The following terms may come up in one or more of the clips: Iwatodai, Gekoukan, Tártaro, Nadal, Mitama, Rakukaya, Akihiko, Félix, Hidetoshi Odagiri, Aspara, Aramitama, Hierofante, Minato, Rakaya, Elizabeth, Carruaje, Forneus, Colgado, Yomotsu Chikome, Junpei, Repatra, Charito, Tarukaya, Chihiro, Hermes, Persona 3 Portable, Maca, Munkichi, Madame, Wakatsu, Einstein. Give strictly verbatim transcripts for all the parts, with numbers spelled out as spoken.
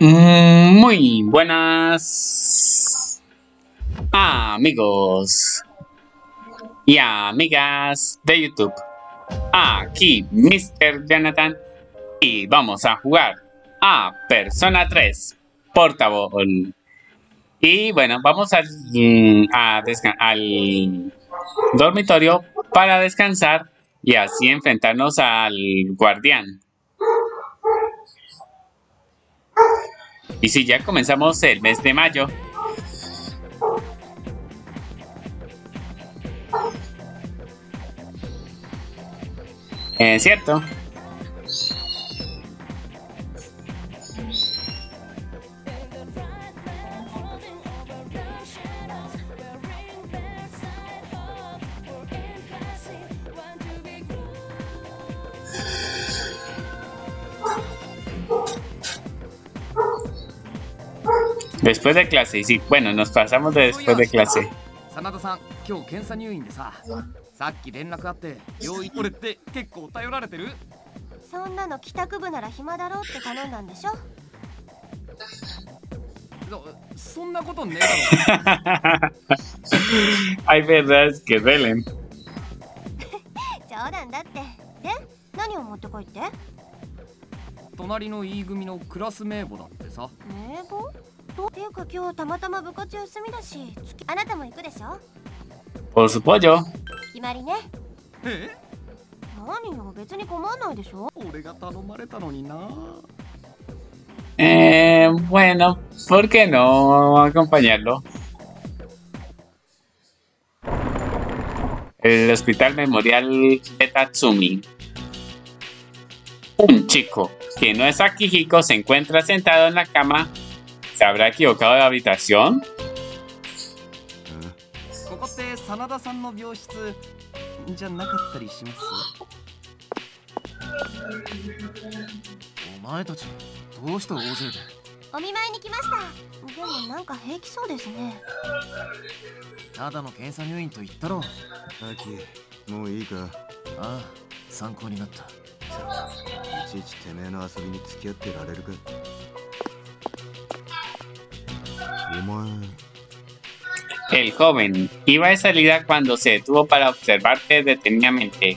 Muy buenas amigos y amigas de YouTube. Aquí mister Jhonnatan y vamos a jugar a Persona tres Portable. Y bueno, vamos al, a al dormitorio para descansar y así enfrentarnos al guardián. Y si ya comenzamos el mes de mayo. Es cierto. Después de clase, sí, bueno, nos pasamos de después de clase. Sanada-san, hoy検査入院でさ、さっき連絡あって、病院俺って結構頼られてる？そんなの帰宅部なら暇だろうって頼んだんでしょ？そんなことねえだろ。Hay verdades que duelen. 冗談だって。で、何を持ってこいって？隣の E 組のクラス名簿だってさ。名簿？っていうか今日たまたま部活休みだし、あなたも行くでしょ？Por supuesto。決まりね。え？何よ、別に困んないでしょ？俺が頼まれたのにな。Eh, bueno, ¿por qué no acompañarlo? El Hospital Memorial de Tatsumi. Un chico que no es Akihiko se encuentra sentado en la cama. ¿Se habrá equivocado de habitación? El joven iba de salida cuando se detuvo para observarte detenidamente.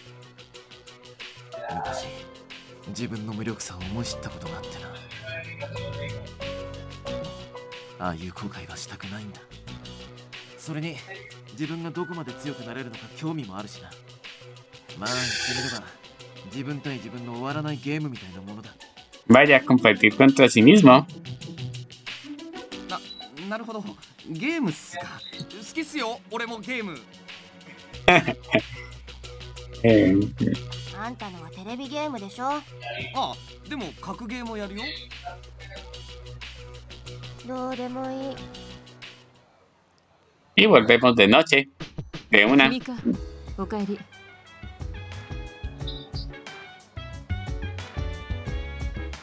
Vaya a competir contra sí mismo. eh. あんたのはテレビゲームでしょ。ああ、でも格ゲーもやるよ。どうでもいい。Y volvemos de noche, de una.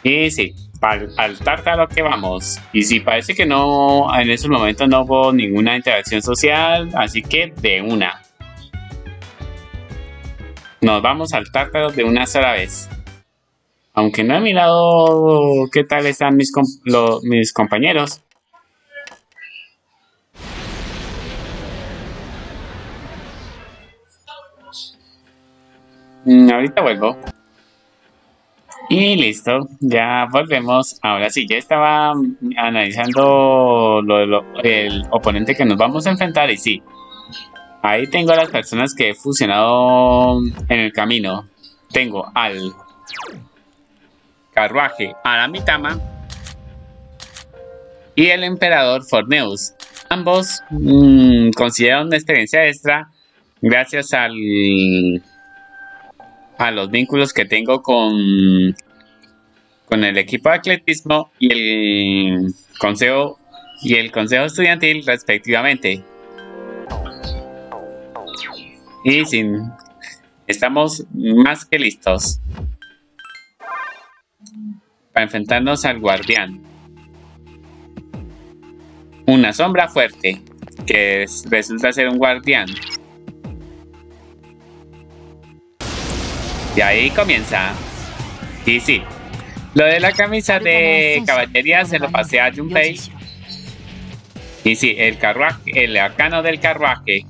Y sí, al, al Tártaro que vamos. Y sí, parece que no, en esos momentos no hubo ninguna interacción social, así que de una. Nos vamos al Tártaro de una sola vez. Aunque no he mirado qué tal están mis, comp lo, mis compañeros. Mm, ahorita vuelvo. Y Y listo, ya volvemos. Ahora sí, ya estaba analizando lo, lo, el oponente que nos vamos a enfrentar. Y sí, ahí tengo a las personas que he fusionado en el camino. Tengo al Carruaje, a la Mitama y el Emperador Forneus. Ambos mmm, consideraron una experiencia extra gracias al... a los vínculos que tengo con, con el equipo de atletismo y el consejo y el consejo estudiantil respectivamente. Y sin, estamos más que listos para enfrentarnos al guardián. Una sombra fuerte que es, resulta ser un guardián. Y ahí comienza. Y sí, lo de la camisa de caballería se lo pasé a Junpei. Y sí, el carruaje, el arcano del carruaje.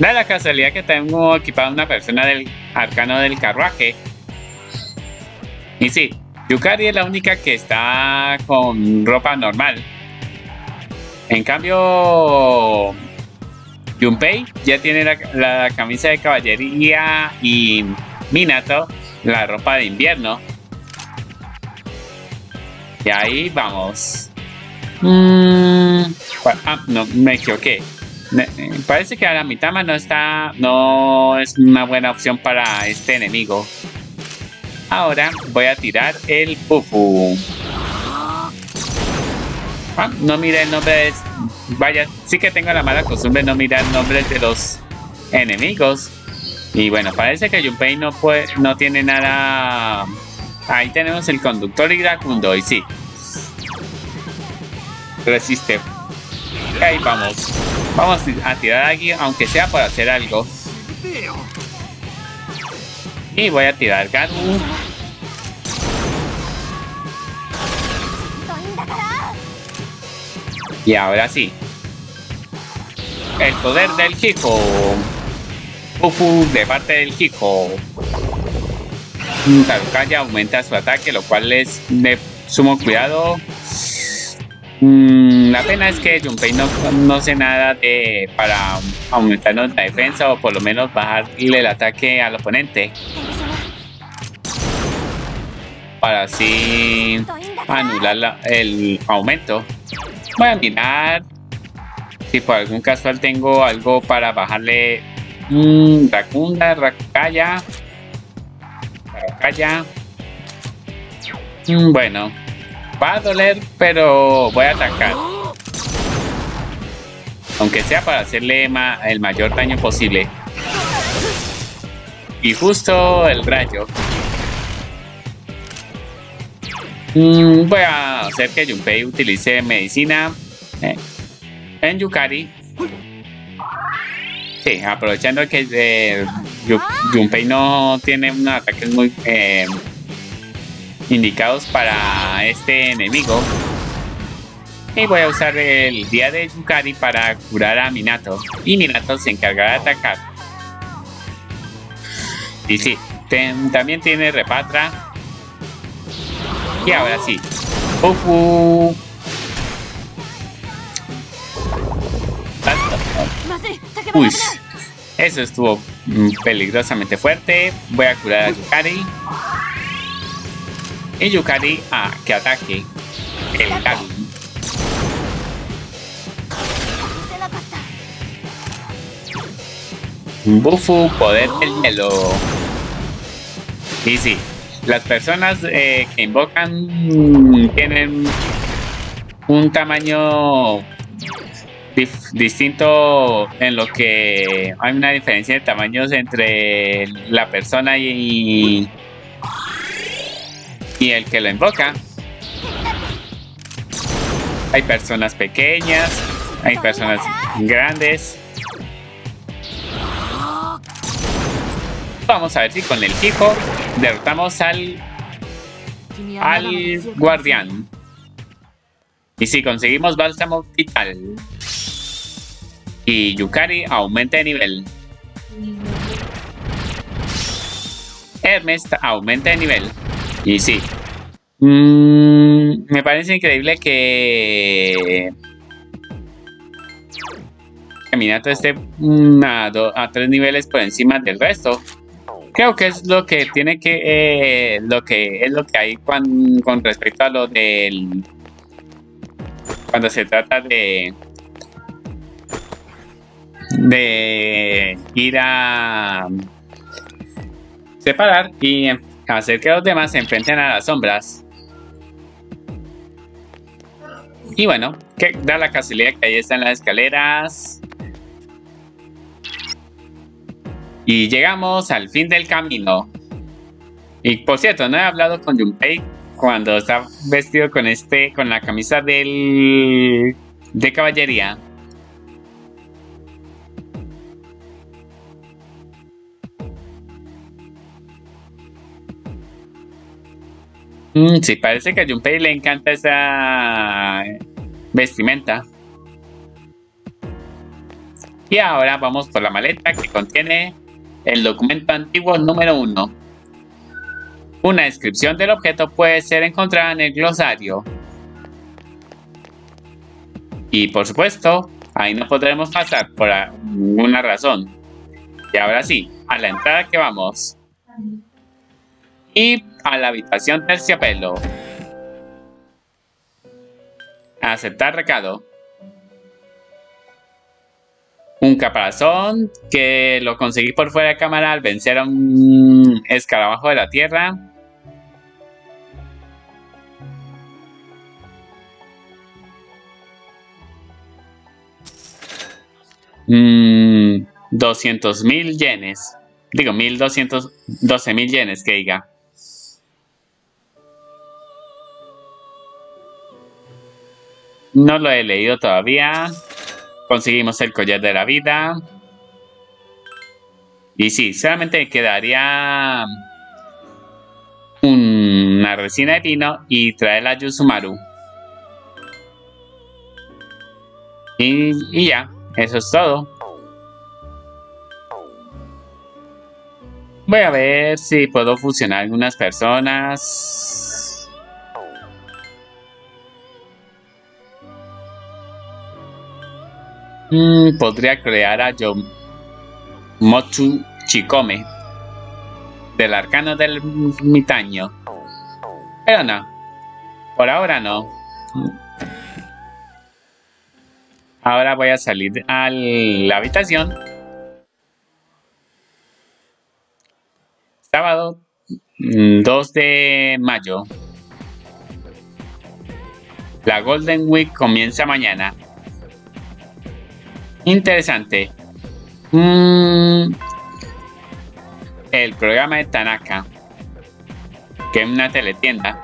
Da la casualidad que tengo equipada una persona del arcano del carruaje. Y sí, Yukari es la única que está con ropa normal. En cambio, Junpei ya tiene la, la camisa de caballería y Minato la ropa de invierno. Y ahí vamos. Mm, ah, no, me equivoqué. Parece que la Mitama no está, no es una buena opción para este enemigo. Ahora voy a tirar el Bufu. Ah, no mire nombres. Vaya, sí que tengo la mala costumbre de no mirar nombres de los enemigos. Y bueno, parece que Junpei no puede, no tiene nada. Ahí tenemos el conductor iracundo, y sí. Resiste. Ahí vamos. Vamos a tirar aquí, aunque sea por hacer algo. Y voy a tirar Garu. Y ahora sí. El poder del Kiko. Bufu de parte del Kiko. Tarukaya aumenta su ataque, lo cual es de sumo cuidado. Mm, la pena es que Junpei no conoce nada de para aumentar nuestra defensa o por lo menos bajarle el ataque al oponente. Para así anular la, el aumento. Voy a mirar si por algún casual tengo algo para bajarle. Mmm, Rakunda, Rakaya. Rakaya. Mm, bueno, va a doler, pero voy a atacar. Aunque sea para hacerle ma el mayor daño posible. Y justo el rayo. Mm, voy a hacer que Junpei utilice medicina eh, en Yukari. Sí, aprovechando que eh, Junpei no tiene unos ataques muy eh, indicados para este enemigo. Y voy a usar el día de Yukari para curar a Minato. Y Minato se encargará de atacar. Y sí, ten, también tiene repatra. Y ahora sí. Bufu. Uy, eso estuvo peligrosamente fuerte. Voy a curar a Yukari. Y Yukari a ah, que ataque el Garu. Bufu, poder del hielo. Y sí, las personas eh, que invocan tienen un tamaño distinto, en lo que hay una diferencia de tamaños entre la persona y, y el que lo invoca. Hay personas pequeñas, hay personas grandes. Vamos a ver si con el Kiko derrotamos al, al guardián. Y si conseguimos bálsamo vital. Y Yukari aumenta de nivel. Hermes aumenta de nivel. Y sí. Mm, me parece increíble que... Minato esté a, do, a tres niveles por encima del resto. Creo que es lo que tiene que... Eh, lo que es lo que hay con, con respecto a lo del... Cuando se trata de... De ir a... Separar y hacer que los demás se enfrenten a las sombras. Y bueno, que da la casualidad que ahí están las escaleras. Y llegamos al fin del camino. Y por cierto, no he hablado con Junpei cuando está vestido con este, con la camisa del de caballería. Mm, sí, parece que a Junpei le encanta esa vestimenta. Y ahora vamos por la maleta que contiene el documento antiguo número uno. Una descripción del objeto puede ser encontrada en el glosario. Y por supuesto, ahí no podremos pasar por alguna razón. Y ahora sí, a la entrada que vamos. Y a la habitación terciopelo. Aceptar recado. Un caparazón que lo conseguí por fuera de cámara al vencer a un escarabajo de la tierra. Mm, doscientos mil yenes. Digo, mil doscientos doce mil yenes que diga. No lo he leído todavía. Conseguimos el collar de la vida. Y sí, solamente me quedaría una resina de pino y traer la Yuzumaru. Y, y ya, eso es todo. Voy a ver si puedo fusionar algunas personas. Podría crear a Yomotsu Chikome del arcano del ermitaño, pero no, por ahora no. Ahora voy a salir a la habitación. Sábado dos de mayo. La Golden Week comienza mañana. Interesante. Mm, el programa de Tanaka, que es una teletienda.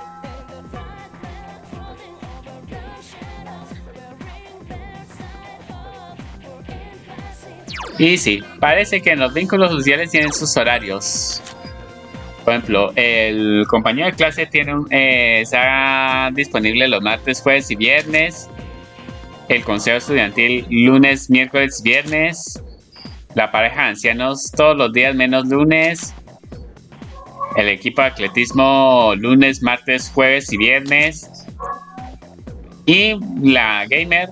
Y sí, parece que en los vínculos sociales tienen sus horarios. Por ejemplo, el compañero de clase tiene eh, está disponible los martes, jueves y viernes. El consejo estudiantil lunes, miércoles, viernes. La pareja de ancianos todos los días menos lunes. El equipo de atletismo lunes, martes, jueves y viernes. Y la gamer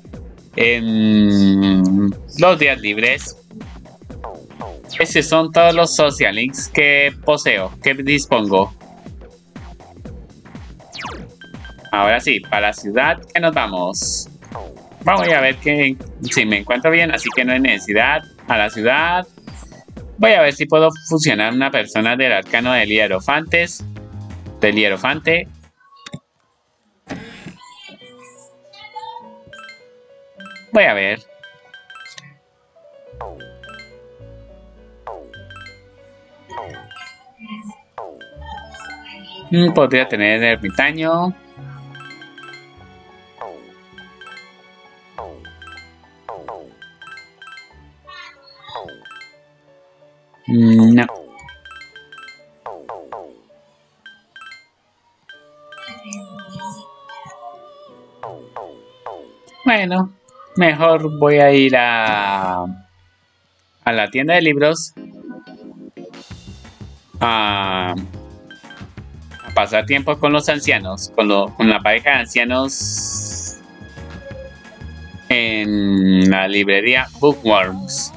en los días libres. Esos son todos los social links que poseo, que dispongo. Ahora sí, para la ciudad que nos vamos. Voy a ver que, si me encuentro bien, así que no hay necesidad. A la ciudad. Voy a ver si puedo fusionar una persona del arcano del Hierofante. Del Hierofante. Voy a ver. Podría tener el ermitaño. No. Bueno, mejor voy a ir a, a la tienda de libros a, a pasar tiempo con los ancianos, con, lo, con la pareja de ancianos en la librería Bookworms.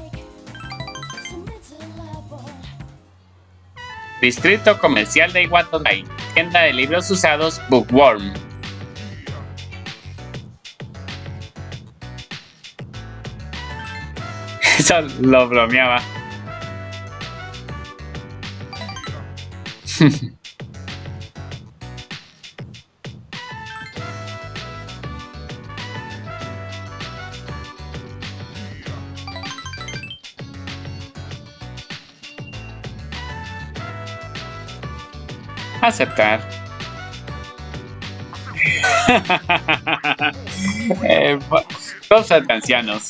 Distrito Comercial de Iwatotai, tienda de libros usados Bookworm. Eso lo bromeaba. Aceptar. eh, cosas de ancianos.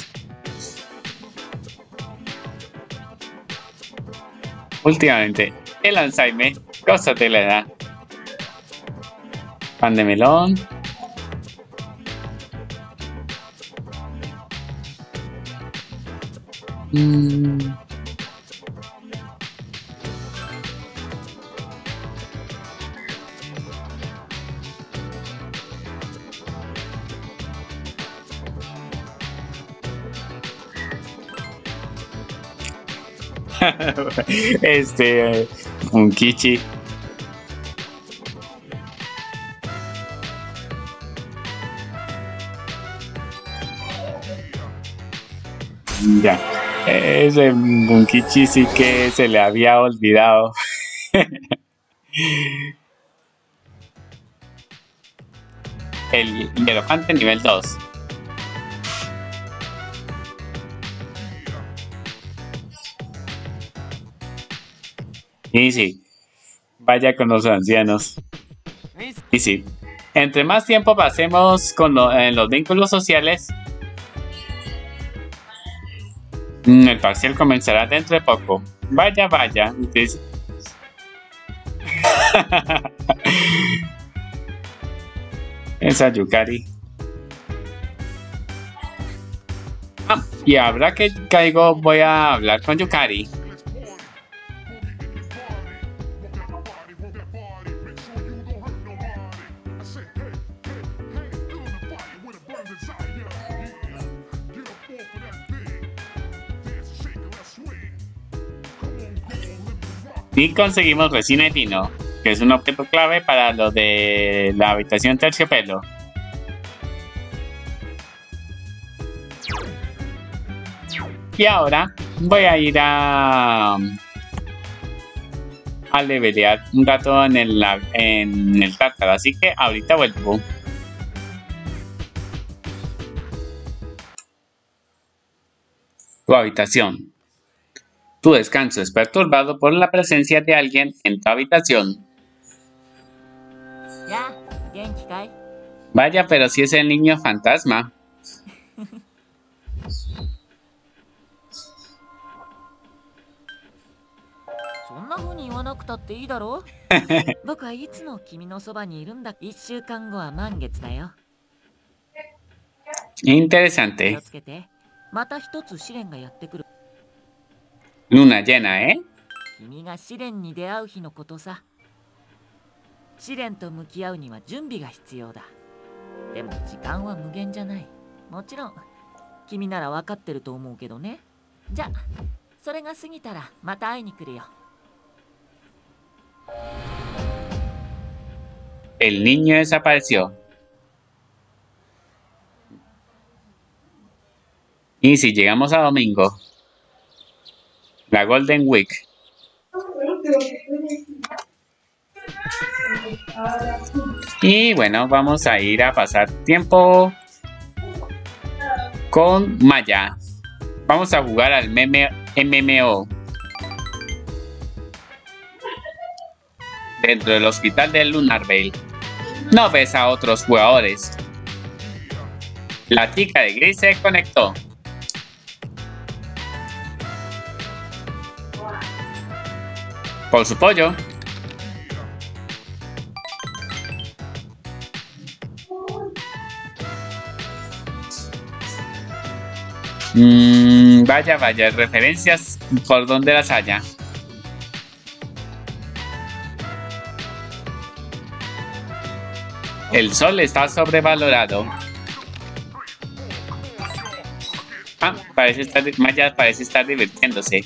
Últimamente, el Alzheimer, cosas de la edad. Pan de melón. Mm. Este, Munkichi. Ya, ese Munkichi sí que se le había olvidado. El Hierofante nivel dos. Easy. Vaya con los ancianos. Easy. Entre más tiempo pasemos con lo, en los vínculos sociales, el parcial comenzará dentro de poco. Vaya, vaya. Esa Yukari. Ah, y ahora que caigo voy a hablar con Yukari. Y conseguimos resina de lino, que es un objeto clave para lo de la habitación terciopelo. Y ahora voy a ir a a levelear un rato en el, en el Tártaro, así que ahorita vuelvo. Tu habitación. Tu descanso es perturbado por la presencia de alguien en tu habitación. Vaya, pero si es el niño fantasma. Interesante. Luna llena, ¿eh? El niño desapareció. Y si llegamos a domingo. La Golden Week. Y bueno, vamos a ir a pasar tiempo con Maya. Vamos a jugar al M M O. Dentro del hospital de Lunarvale. No ves a otros jugadores. La chica de gris se conectó. Por su pollo. Mm, vaya, vaya, referencias por donde las haya. El sol está sobrevalorado. Ah, parece estar, Maya parece estar divirtiéndose.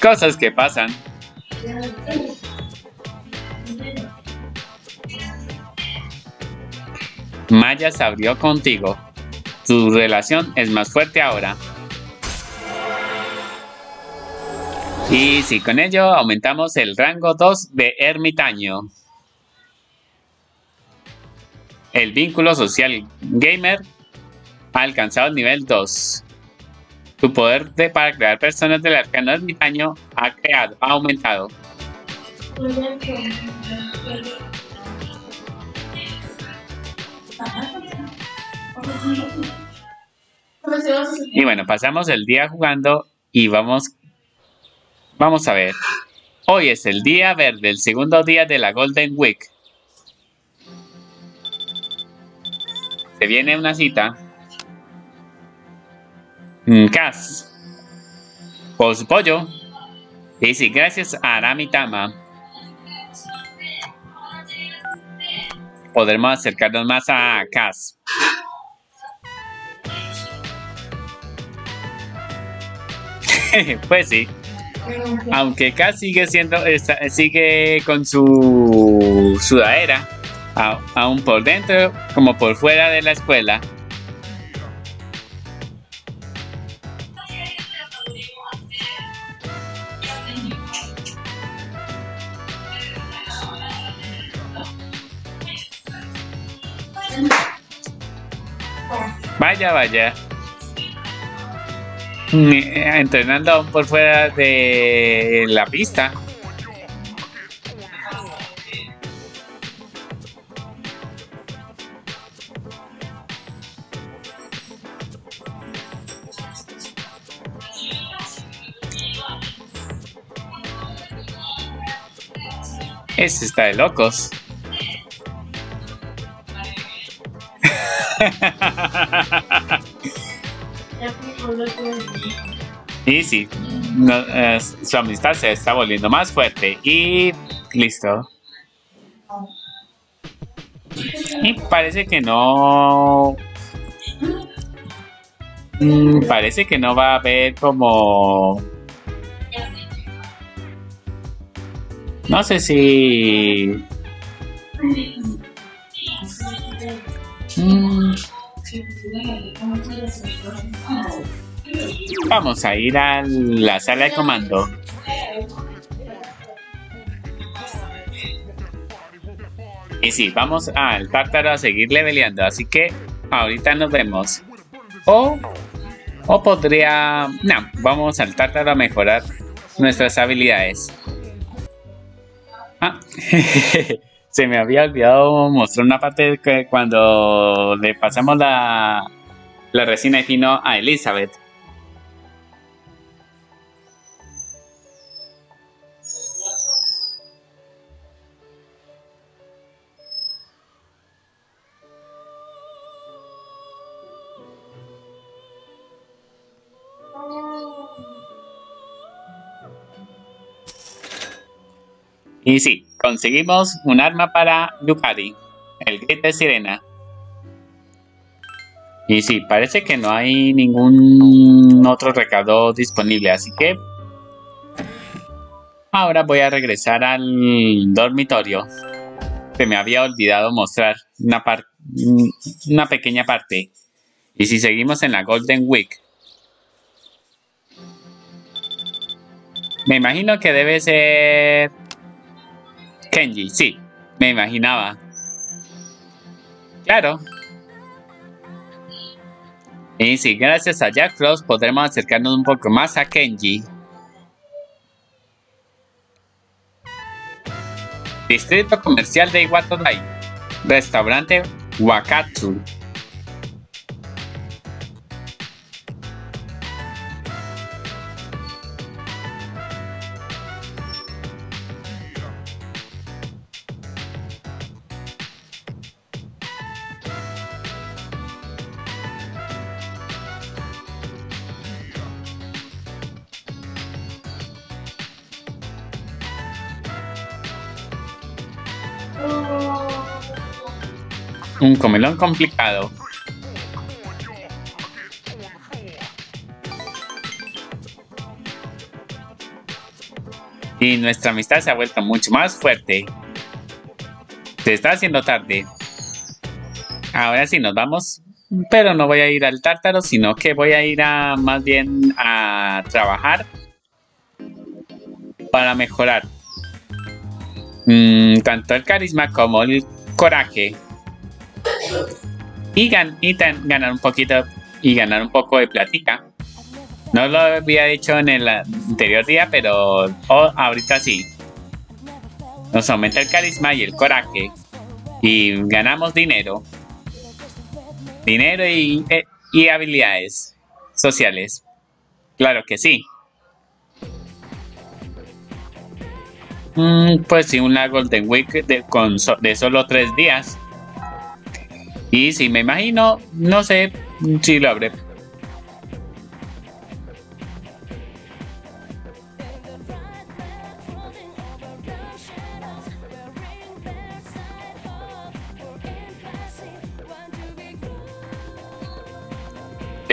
Cosas que pasan. Maya se abrió contigo. Tu relación es más fuerte ahora. Y si con ello aumentamos el rango dos de ermitaño. El vínculo social gamer ha alcanzado el nivel dos. Tu poder de, para crear personas del arcano ermitaño ha, creado, ha aumentado. Y bueno, pasamos el día jugando y vamos, vamos a ver. Hoy es el día verde, el segundo día de la Golden Week. Se viene una cita. Kaz. Con su pollo. Y sí, gracias a Aramitama. Podremos acercarnos más a Kaz. Pues sí. Aunque Kaz sigue siendo, sigue con su sudadera, aún por dentro como por fuera de la escuela. Vaya, vaya. Entrenando aún por fuera de la pista. Ese está de locos. Y sí, no, eh, su amistad se está volviendo más fuerte y listo. Y parece que no... Mm, parece que no va a haber como... No sé si... Mm. Vamos a ir a la sala de comando. Y sí, vamos al Tártaro a seguir leveleando, así que ahorita nos vemos. O, o podría... No, vamos al Tártaro a mejorar nuestras habilidades. Ah, se me había olvidado mostrar una parte que cuando le pasamos la, la resina de fino a Elizabeth. Y sí, conseguimos un arma para Yukari, el grito de sirena. Y sí, parece que no hay ningún otro recado disponible, así que... Ahora voy a regresar al dormitorio. Se me había olvidado mostrar una, par una pequeña parte. Y si seguimos en la Golden Week. Me imagino que debe ser... Kenji, sí, me imaginaba. Claro. Y sí, gracias a Jack Frost podremos acercarnos un poco más a Kenji. Distrito comercial de Iwatodai. Restaurante Wakatsu. un comelón complicado. Y nuestra amistad se ha vuelto mucho más fuerte. Se está haciendo tarde. Ahora sí nos vamos. Pero no voy a ir al Tártaro, sino que voy a ir a, más bien a trabajar para mejorar. Mm, tanto el carisma como el coraje. Y, gan y tan ganar un poquito y ganar un poco de platica. No lo había hecho en el anterior día, pero oh, ahorita sí. Nos aumenta el carisma y el coraje. Y ganamos dinero. Dinero y, eh, y habilidades sociales. Claro que sí. Mm, pues sí, una Golden Week de, con so, de solo tres días. Y si me imagino, no sé si lo habré.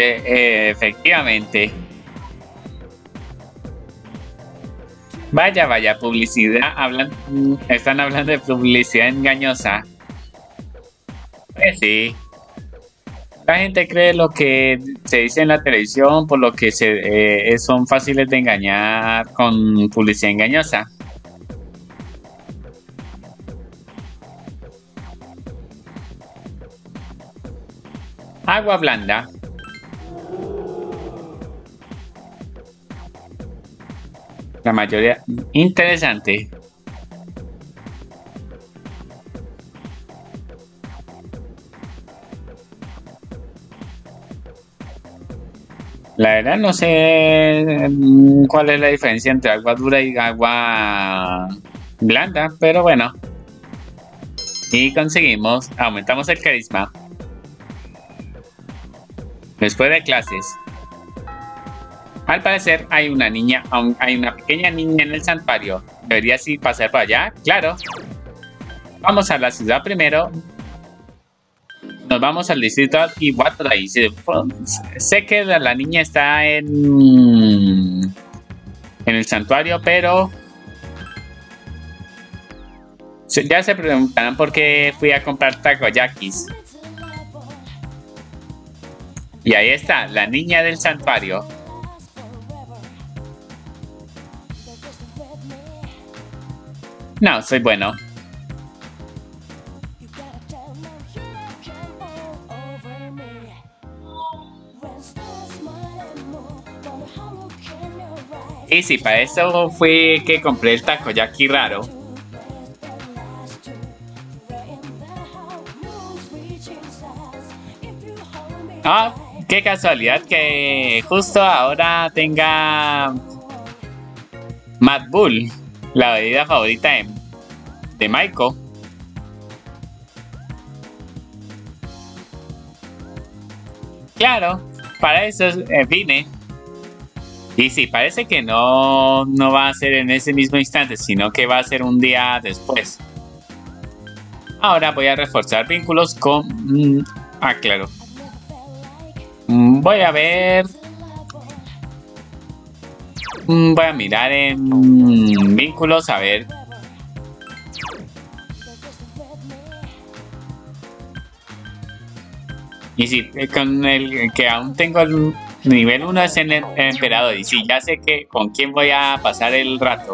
E efectivamente. Vaya, vaya, publicidad. Hablan, están hablando de publicidad engañosa. Pues sí. La gente cree lo que se dice en la televisión, por lo que se, eh, son fáciles de engañar con publicidad engañosa. Agua blanda. La mayoría. Interesante. La verdad no sé cuál es la diferencia entre agua dura y agua blanda, pero bueno. Y conseguimos, aumentamos el carisma. Después de clases. Al parecer hay una niña, hay una pequeña niña en el santuario. ¿Deberías ir pasar para allá? Claro. Vamos a la ciudad primero. Nos vamos al distrito y Iwatarai. Sé que la niña está en, en el santuario, pero ya se preguntarán por qué fui a comprar takoyakis. Y ahí está, la niña del santuario. No, soy bueno. Y si para eso fue que compré el takoyaki raro. Ah, oh, qué casualidad que justo ahora tenga Mad Bull. La bebida favorita de, de Maiko. Claro, para eso vine. Y sí, parece que no, no va a ser en ese mismo instante, sino que va a ser un día después. Ahora voy a reforzar vínculos con... Mm, ah, claro. Mm, voy a ver... Voy a mirar en vínculos, a ver. Y si con el que aún tengo el nivel uno es en el, el emperador. Y si ya sé que con quién voy a pasar el rato.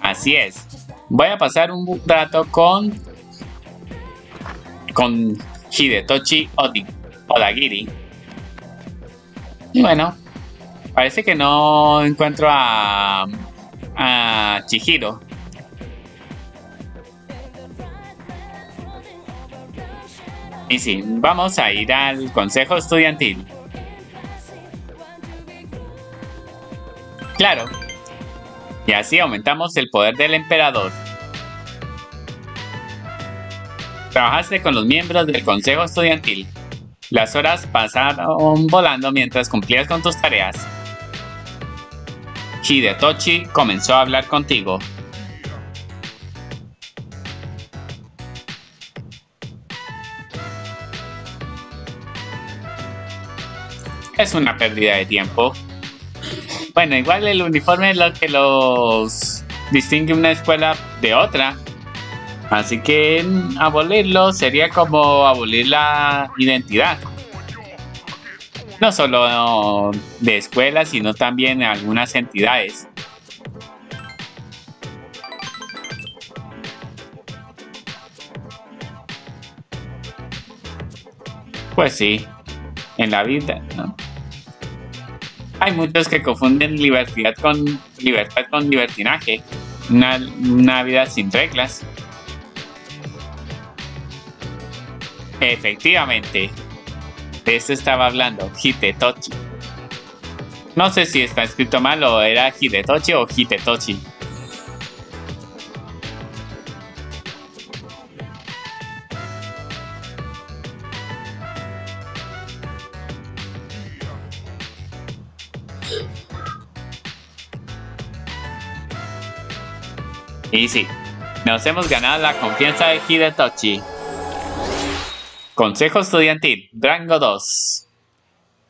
Así es. Voy a pasar un rato con... Con Hidetoshi Odi, Odagiri. Y bueno... Parece que no encuentro a, a Chihiro. Y sí, vamos a ir al consejo estudiantil. Claro. Y así aumentamos el poder del emperador. Trabajaste con los miembros del consejo estudiantil. Las horas pasaron volando mientras cumplías con tus tareas. Hidetoshi comenzó a hablar contigo. es una pérdida de tiempo. Bueno, igual el uniforme es lo que los distingue una escuela de otra. Así que abolirlo sería como abolir la identidad. No solo de escuelas, sino también de algunas entidades. Pues sí, en la vida, ¿no? Hay muchos que confunden libertad con libertad con libertinaje, una, una vida sin reglas. Efectivamente, de eso estaba hablando, Hitetochi. No sé si está escrito mal o era Hidetochi o Hitetochi. Y sí, nos hemos ganado la confianza de Hidetochi. Consejo estudiantil, rango dos.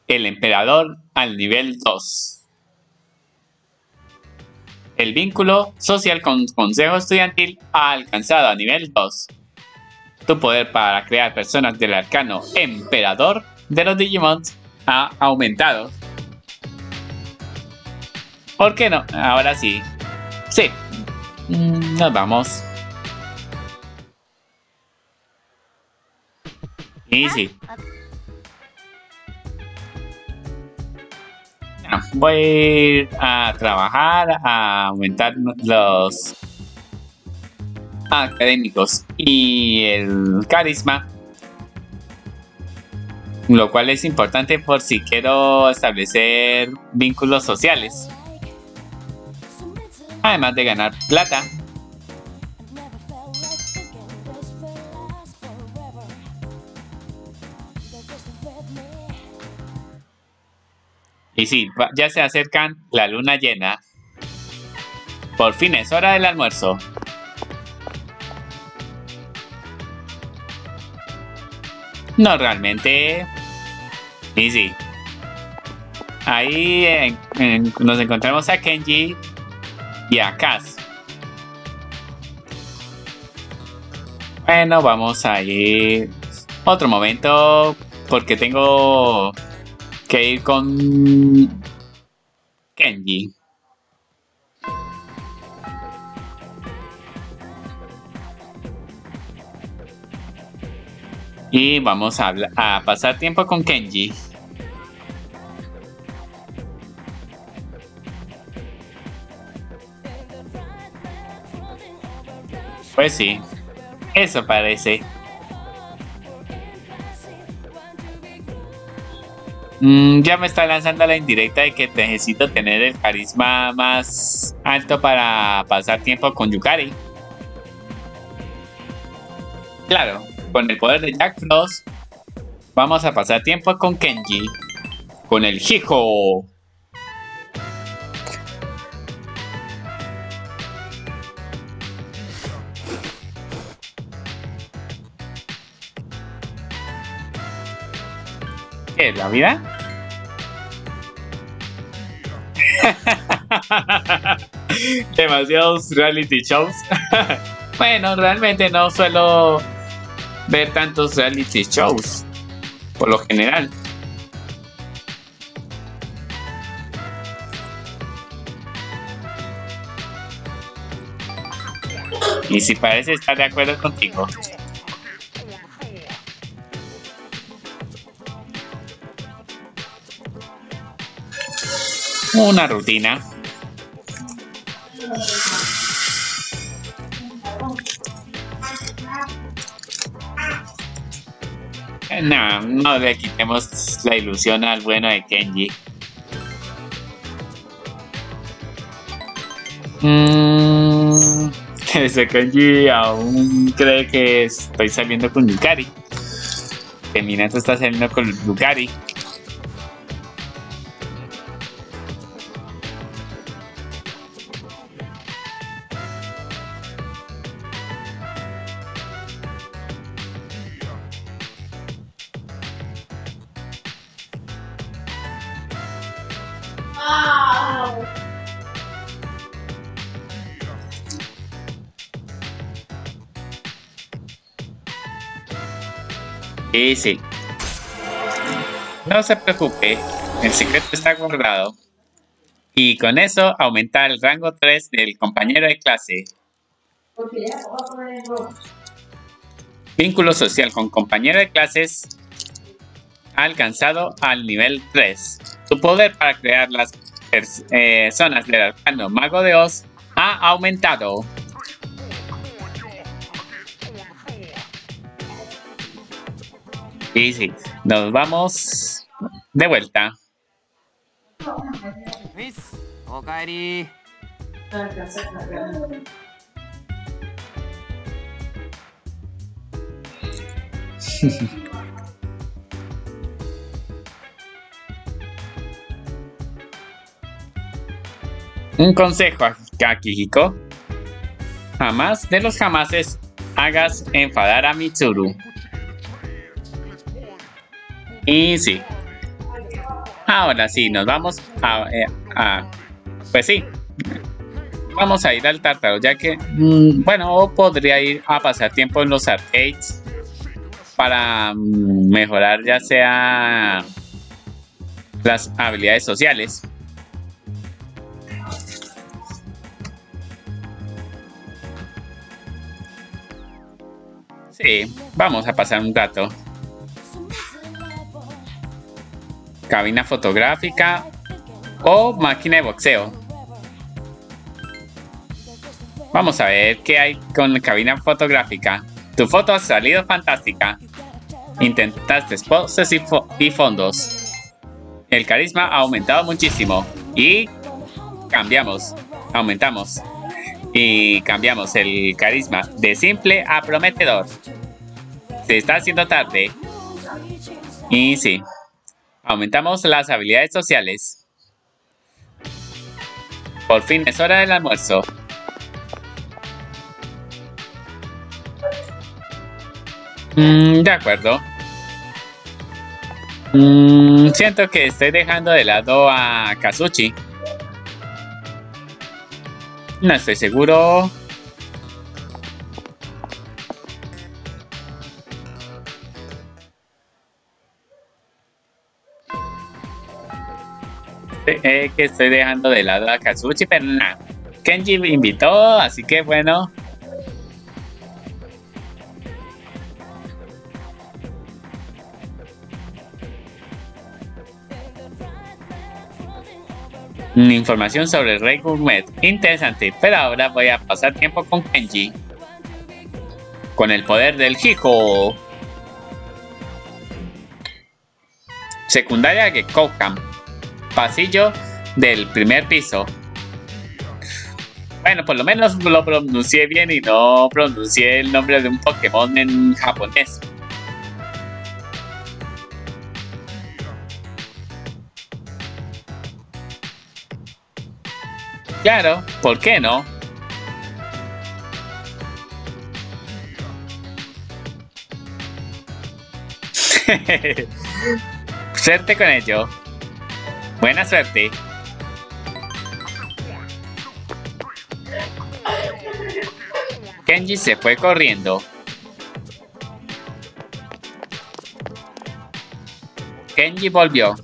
El emperador al nivel dos. El vínculo social con consejo estudiantil ha alcanzado a nivel dos. Tu poder para crear personas del arcano emperador de los Digimon ha aumentado. ¿Por qué no? Ahora sí. Sí. Nos vamos. Easy. No, voy a ir a trabajar, a aumentar los académicos y el carisma, lo cual es importante por si quiero establecer vínculos sociales. Además de ganar plata. Y sí, ya se acercan la luna llena. Por fin es hora del almuerzo. No realmente. Y sí. Ahí en, en, nos encontramos a Kenji y a Kaz. Bueno, vamos a ir otro momento porque tengo que ir con Kenji. Y vamos a, a pasar tiempo con Kenji. Pues sí, eso parece. Mm, ya me está lanzando la indirecta de que necesito tener el carisma más alto para pasar tiempo con Yukari. Claro, con el poder de Jack Frost vamos a pasar tiempo con Kenji, con el Hijo. ¿La vida? Demasiados reality shows. Bueno, realmente no suelo ver tantos reality shows, por lo general. Y si parece estar de acuerdo contigo. Una rutina. No, no le quitemos la ilusión al bueno de Kenji. Mm, ese Kenji aún cree que estoy saliendo con Yukari. Que Minato está saliendo con Yukari. Sí, sí. No se preocupe, el secreto está guardado. Y con eso aumenta el rango tres del compañero de clase. Vínculo social con compañero de clases ha alcanzado al nivel tres. Tu poder para crear las pers eh, zonas del arcano Mago de Oz ha aumentado. Y sí, nos vamos de vuelta. Un consejo, Akihiko. Jamás de los jamases hagas enfadar a Mitsuru. Y sí. Ahora sí, nos vamos a, eh, a... Pues sí. Vamos a ir al Tártaro, ya que... Mmm, bueno, podría ir a pasar tiempo en los arcades para mmm, mejorar ya sea las habilidades sociales. Sí, vamos a pasar un rato. Cabina fotográfica o máquina de boxeo. Vamos a ver qué hay con la cabina fotográfica. Tu foto ha salido fantástica. Intentaste poses y, fo y fondos. El carisma ha aumentado muchísimo. Y cambiamos. Aumentamos. Y cambiamos el carisma de simple a prometedor. Se está haciendo tarde. Y sí. Aumentamos las habilidades sociales. Por fin es hora del almuerzo. Mm, de acuerdo. Mm, siento que estoy dejando de lado a Kazuchi. No estoy seguro. Eh, que estoy dejando de lado a Kazuchi, pero nada. Kenji me invitó, así que bueno. Información sobre el Rey Gourmet. Interesante, pero ahora voy a pasar tiempo con Kenji. Con el poder del Kiko. Secundaria de Gekoukan. Pasillo del primer piso. Bueno, por lo menos lo pronuncié bien y no pronuncié el nombre de un Pokémon en japonés. Claro, ¿por qué no? Suerte con ello. Buena suerte. Kenji se fue corriendo. Kenji volvió.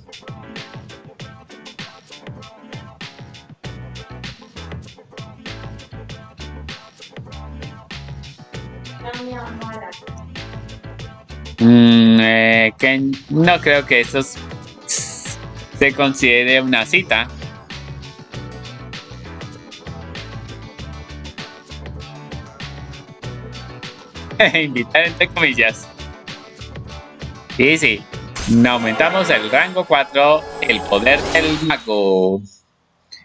Mm, eh, Ken... No creo que esos... se considere una cita. Invitar entre comillas. Y sí, aumentamos el rango cuatro, el poder del mago.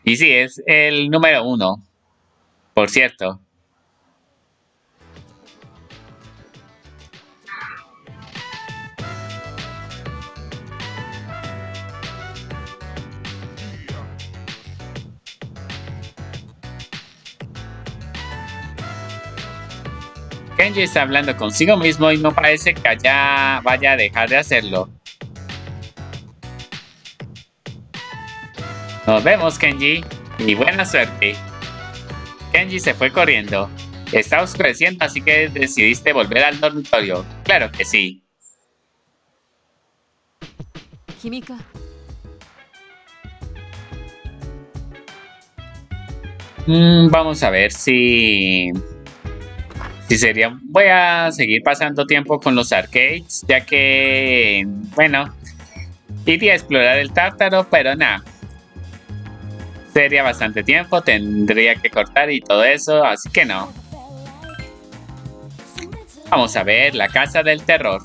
Y sí, es el número uno, por cierto. Kenji está hablando consigo mismo y no parece que allá vaya a dejar de hacerlo. Nos vemos, Kenji, y buena suerte. Kenji se fue corriendo. Está oscureciendo, así que decidiste volver al dormitorio. Claro que sí. 君か。Mm, vamos a ver si, si sería. Voy a seguir pasando tiempo con los arcades, ya que, bueno, iría a explorar el Tártaro, pero nada. Sería bastante tiempo, tendría que cortar y todo eso, así que no. Vamos a ver la Casa del Terror.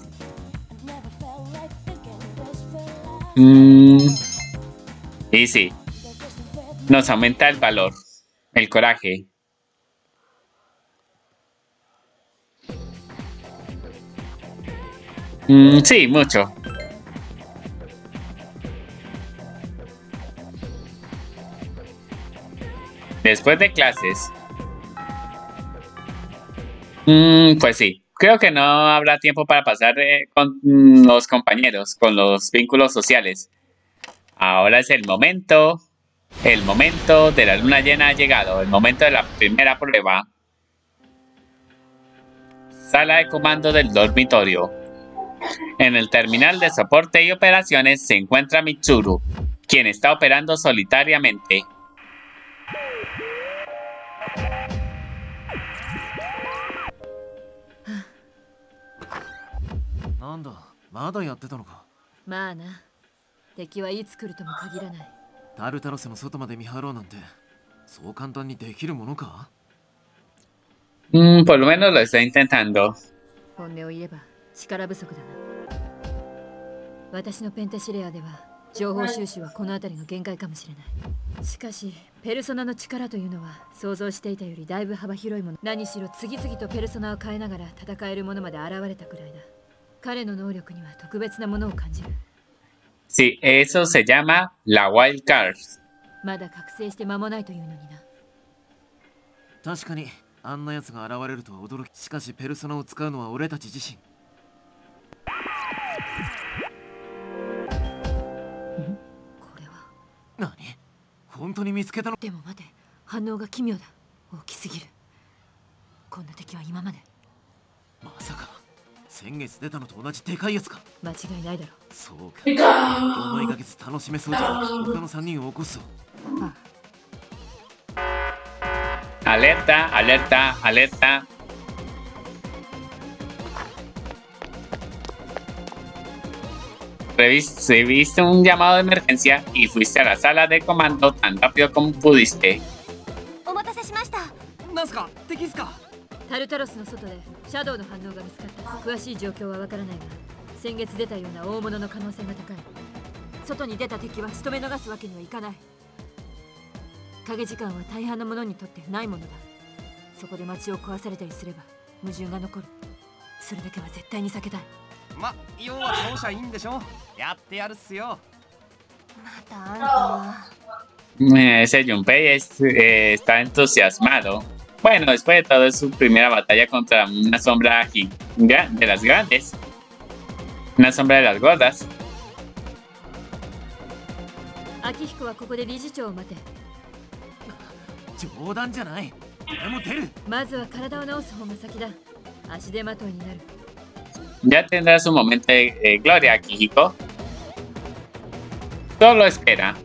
Mm. Y sí, nos aumenta el valor, el coraje. Mm, sí, mucho. Después de clases. Mm, pues sí, creo que no habrá tiempo para pasar eh, con mm, los compañeros, con los vínculos sociales. Ahora es el momento, el momento de la luna llena ha llegado, el momento de la primera prueba. Sala de comando del dormitorio. En el terminal de soporte y operaciones se encuentra Mitsuru, quien está operando solitariamente. Mm, por lo menos lo está intentando. Sí, eso se llama la Wild Card. Alerta, alerta, alerta. Recibiste un llamado de emergencia y fuiste a la sala de comando tan rápido como pudiste. Ese Junpei es, eh, está entusiasmado. Bueno, después de todo es su primera batalla contra una sombra de las grandes. Una sombra de las gordas. Ya tendrá su momento de eh, gloria, Akihiko. Solo espera.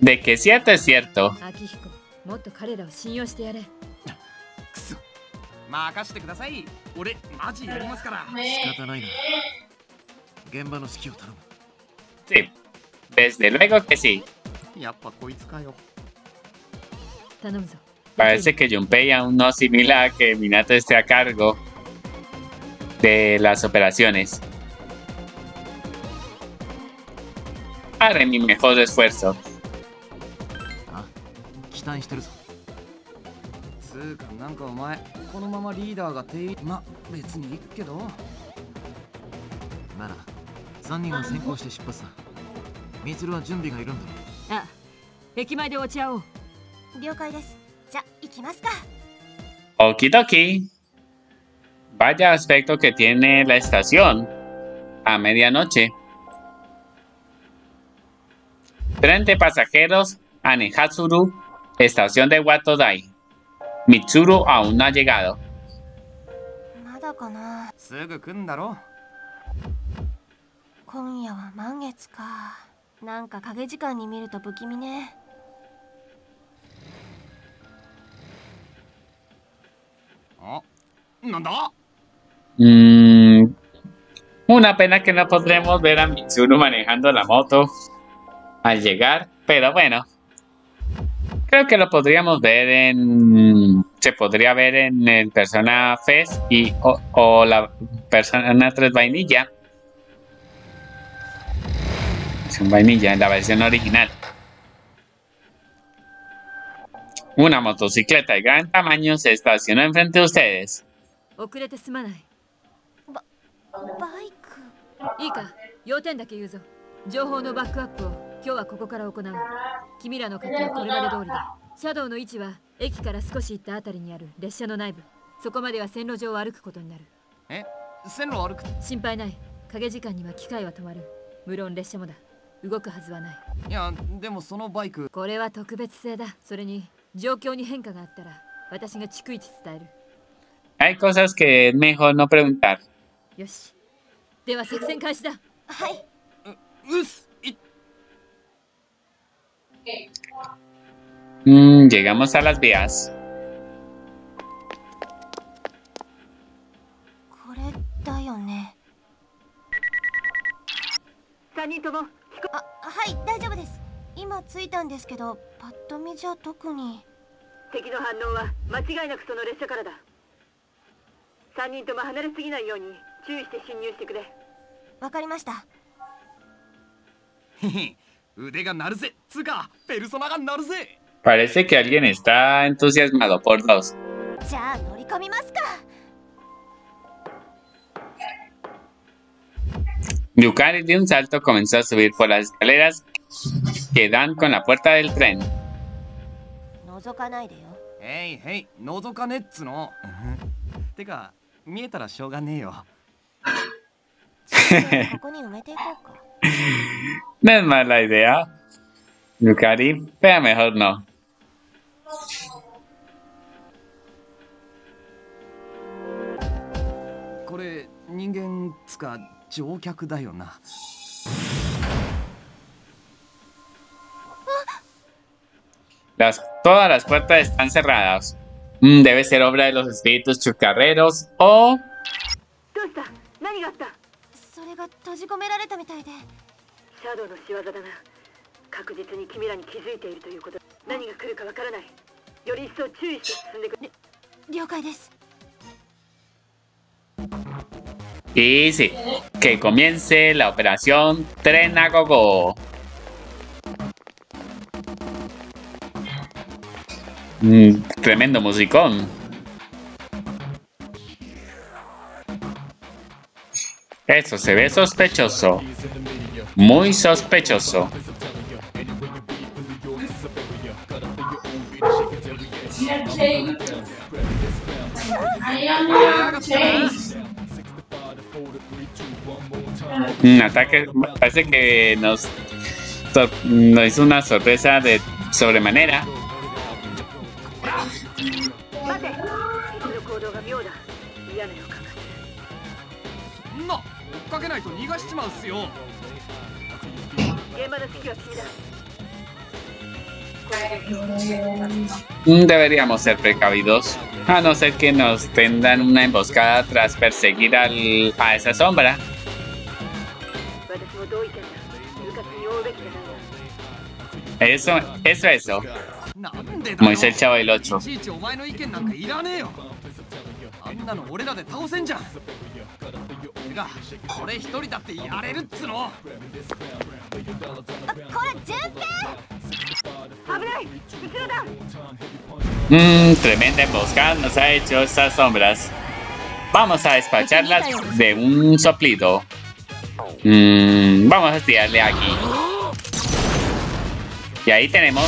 De que cierto es cierto. Sí, desde luego que sí. Parece que Junpei aún no asimila a que Minato esté a cargo de las operaciones. Haré mi mejor esfuerzo. Okidoki. Vaya aspecto que tiene la estación a medianoche. Tren de pasajeros a Nehatsuru, estación de Watodai. Mitsuru aún no ha llegado. だかな。すぐ来んだろ。今夜は満月か。なんか影時間に見ると不気味ね。あ、なんだ？ Mm, una pena que no podremos ver a Mitsuno manejando la moto al llegar, pero bueno, creo que lo podríamos ver en... se podría ver en el Persona Fest y, o, o la Persona tres Vainilla. Es un vainilla en la versión original. Una motocicleta de gran tamaño se estacionó enfrente de ustedes. バイク。いいか、要点だけ言うぞ。情報のバックアップを今日はここから行う。君らの勝手はこれまで通りだ。シャドウの位置は駅から少し行ったあたりにある列車の内部。そこまでは線路上を歩くことになる。え、線路を歩く？心配ない。影時間には機械は止まる。無論列車もだ。動くはずはない。いや、でもそのバイク。これは特別性だ。それに状況に変化があったら私が逐一伝える。Hay cosas que es mejor no preguntar. よし。では作戦開始だ。はい。う、うす。うん、llegamos a las vías。これだよね。三人とも。あ、はい、大丈夫です。今着いたんですけど、パッと見じゃ特に。敵の反応は間違いなくその列車からだ。 三人とも離れすぎないように注意して進入してくれ。わかりました。腕が鳴るぜ。つか、ペルソナが鳴るぜ。Parece que alguien está entusiasmado por dos. じゃあ乗り込みますか。Yukari de un salto comenzó a subir por las escaleras que dan con la puerta del tren. 覗かないでよ。へいへい、覗かねっつの。てか。 見えたらしょうがねえよ。ここに埋めていこうか。No es mala idea, Yukari, pero mejor no. Las, todas las puertas están cerradas. Debe ser obra de los espíritus chucarreros o... Y sí, que comience la operación Tren a Gogo. Mm, tremendo musicón. Eso se ve sospechoso. Muy sospechoso. Un ataque, parece que nos, nos hizo una sorpresa de sobremanera. Deberíamos ser precavidos, a no ser que nos tendan una emboscada tras perseguir al, a esa sombra. Eso, eso, eso. Moisés el Chavo del ocho. Mm, tremenda emboscada nos ha hecho esas sombras. Vamos a despacharlas de un soplido. Mm, vamos a tirarle aquí. Y ahí tenemos...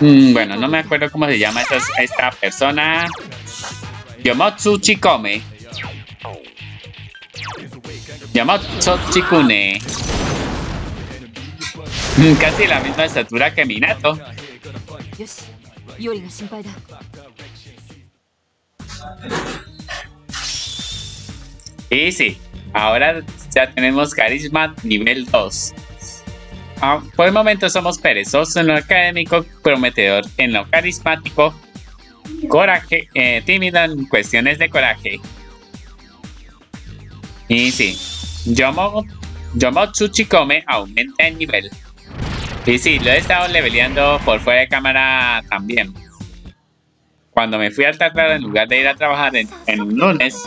Mm, bueno, no me acuerdo cómo se llama esta, esta persona. Yomotsu Chikome. Yomotsu Chikome. Casi la misma estatura que Minato. Sí, sí. Ahora ya tenemos carisma nivel dos. Ah, por el momento somos perezosos en lo académico, prometedor en lo carismático, coraje, eh, tímido en cuestiones de coraje. Y sí, Yomo, Yomotsu Chikome aumenta el nivel. Y sí, lo he estado leveleando por fuera de cámara también. Cuando me fui al Tártaro, en lugar de ir a trabajar en, en un lunes,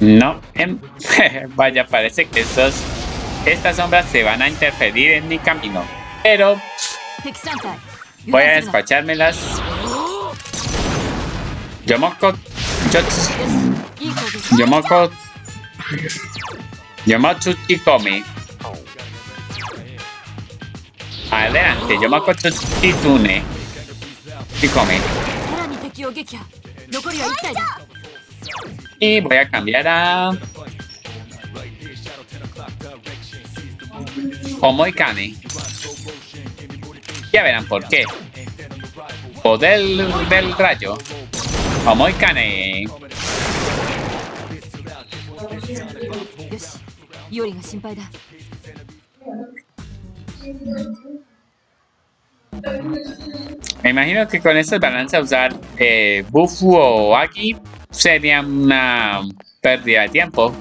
no, em, vaya, parece que esos, estas sombras se van a interferir en mi camino, pero voy a despachármelas. Yomoko, Yomoko, Yomotsu Chikome. Adelante, Yomotsu Chikome. Chikome. Y voy a cambiar a Omoikane. Ya verán por qué. Poder del rayo. Omoikane. Me imagino que con estos balance a usar eh, Bufu o Aki sería una pérdida de tiempo.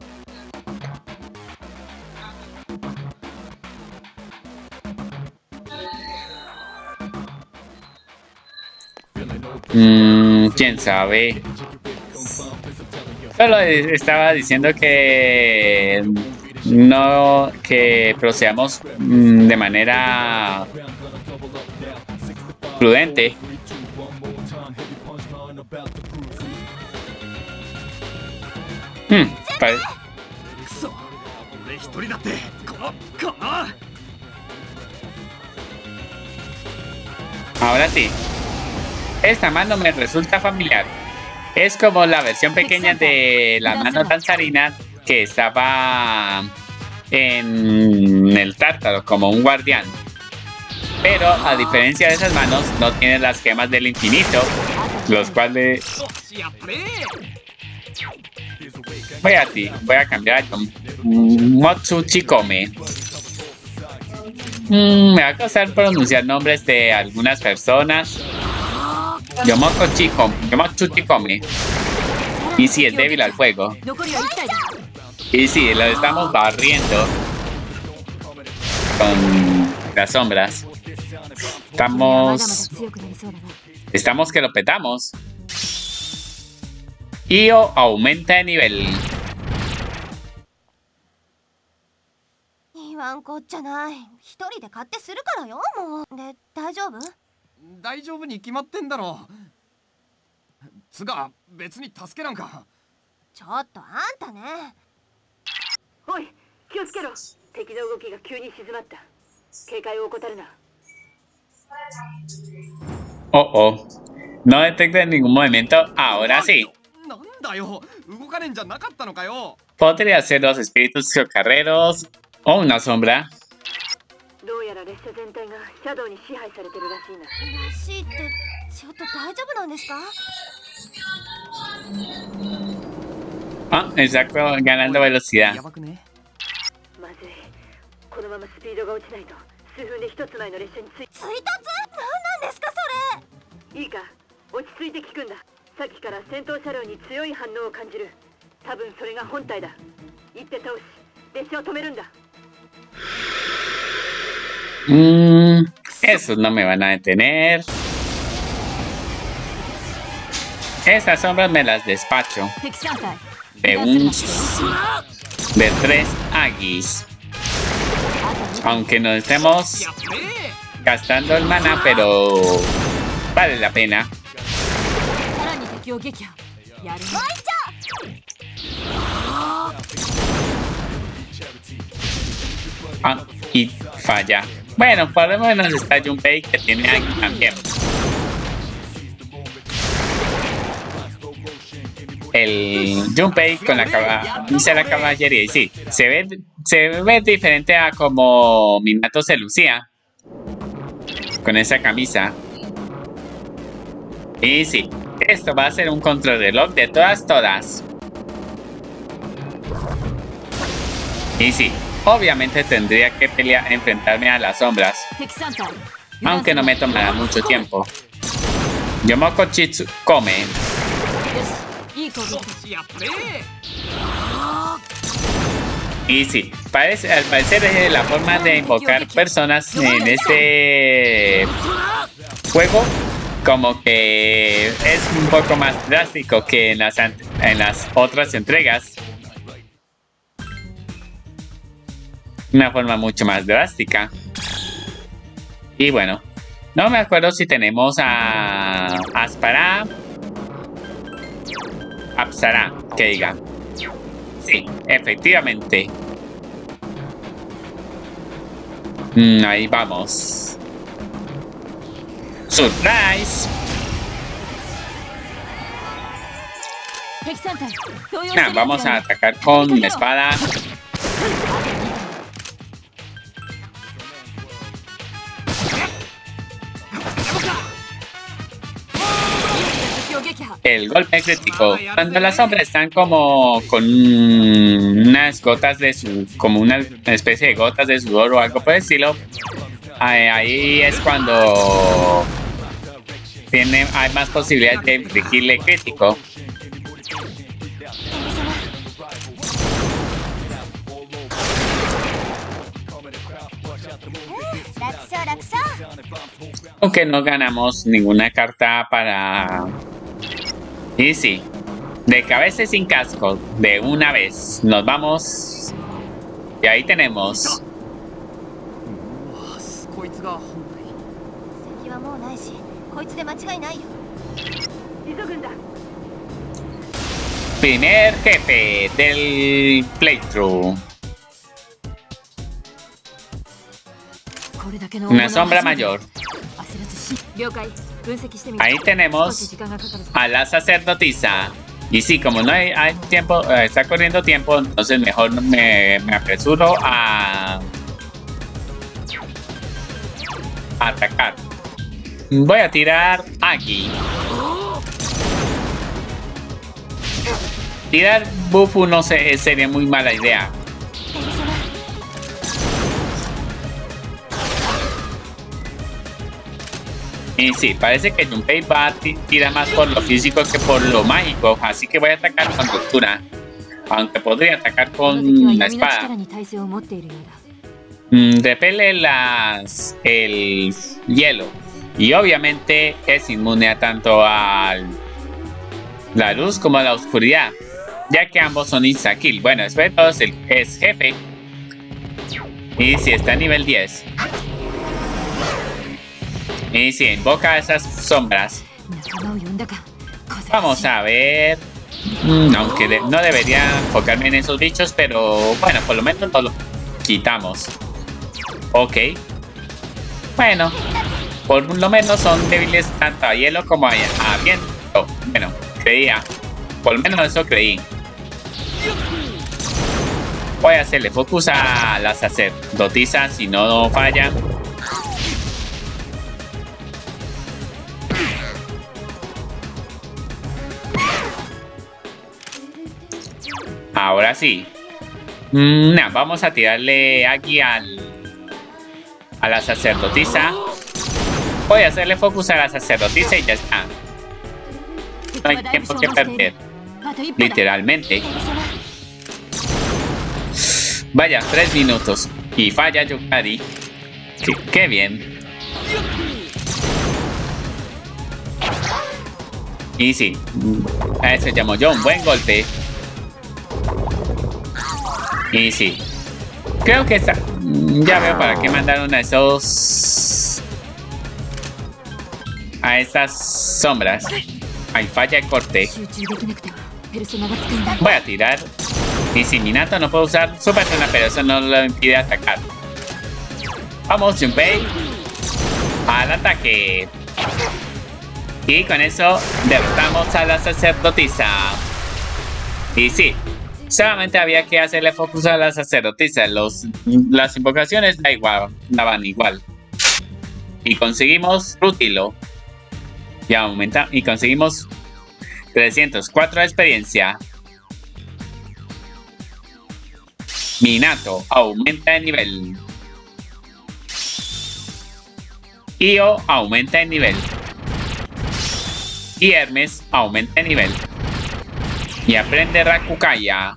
Mmm, quién sabe. Solo estaba diciendo que no, que procedamos mmm, de manera prudente. Hmm, parece. Ahora sí. Esta mano me resulta familiar. Es como la versión pequeña de la mano danzarina que estaba en el Tártaro como un guardián. Pero a diferencia de esas manos, no tiene las gemas del infinito, los cuales... Voy a ti, voy a cambiar a Yomotsu Chikome. Mm, me va a costar pronunciar nombres de algunas personas. Yomotsu Chikome, Yomotsu Chikome. Y si es débil al fuego. Y si lo estamos barriendo con las sombras. Estamos Estamos que lo petamos. Io aumenta de nivel. Oh, oh. No detecta ningún movimiento. Ahora sí. Podría ser los espíritus chocarreros o una sombra. Ah, exacto, ganando velocidad. Mmm, esos no me van a detener. Estas sombras me las despacho. De un... De tres agis. Aunque no estemos gastando el mana, pero vale la pena. Ah, y falla. Bueno, por lo menos está Junpei, que tiene aquí también. el Junpei con la camisa de la caballería. Y sí, se ve, se ve diferente a como Minato se lucía con esa camisa. Y sí, esto va a ser un contrarreloj de todas, todas. Y sí, obviamente tendría que pelear, enfrentarme a las sombras, aunque no me tomará mucho tiempo. Yomotsu Chikome. Y sí, parece, al parecer es la forma de invocar personas en este juego, como que es un poco más drástico que en las, en las otras entregas. Una forma mucho más drástica. Y bueno, no me acuerdo si tenemos a Aspara, Apsara, que diga. Sí, efectivamente. Mm, ahí vamos. Surprise. Nah, vamos a atacar con mi espada. El golpe crítico. Cuando las sombras están como con unas gotas de su, como una especie de gotas de sudor o algo por el estilo, ahí es cuando tiene, hay más posibilidades de infligirle crítico. Aunque no ganamos ninguna carta para... Y sí, de cabeza y sin casco, de una vez, nos vamos. Y ahí tenemos. Primer jefe del playthrough. Una sombra mayor. Ahí tenemos a la sacerdotisa. Y sí, como no hay, hay tiempo, está corriendo tiempo, entonces mejor me, me apresuro a, a atacar. Voy a tirar aquí. Tirar Bufu no sé, sería muy mala idea. Y sí, parece que Junpei va a tirar más por lo físico que por lo mágico, así que voy a atacar con ruptura, aunque podría atacar con la espada. Mm, repele las, el hielo y obviamente es inmune a tanto a la luz como a la oscuridad, ya que ambos son insta-kill. Bueno, después de todos el, es jefe y si sí, está a nivel diez. Y si invoca esas sombras. Vamos a ver. Aunque de, no debería enfocarme en esos bichos, pero bueno, por lo menos no lo quitamos. Ok. Bueno, por lo menos son débiles tanto a hielo como a, a viento. Bueno, creía. Por lo menos eso creí. Voy a hacerle focus a la sacerdotisa si no falla. Ahora sí. Mm, nah, vamos a tirarle aquí al, a la sacerdotisa. Voy a hacerle focus a la sacerdotisa y ya está. No hay tiempo que perder. Literalmente. Vaya, tres minutos. Y falla Yukari. Sí, qué bien. Y sí. A eso llamó yo un buen golpe. Y sí, creo que está. Ya veo para qué mandaron a esos. A estas sombras. Ay, falla el corte. Voy a tirar. Y si Minato no puede usar su persona, pero eso no lo impide atacar. Vamos, Junpei. Al ataque. Y con eso derrotamos a la sacerdotisa. Y sí, solamente había que hacerle focus a la sacerdotisa. Los, las invocaciones da igual, daban igual. Y conseguimos Rútilo. Ya aumenta. Y conseguimos trescientos cuatro de experiencia. Minato aumenta de nivel. Io aumenta de nivel. Y Hermes aumenta de nivel. Y aprende Rakukaya.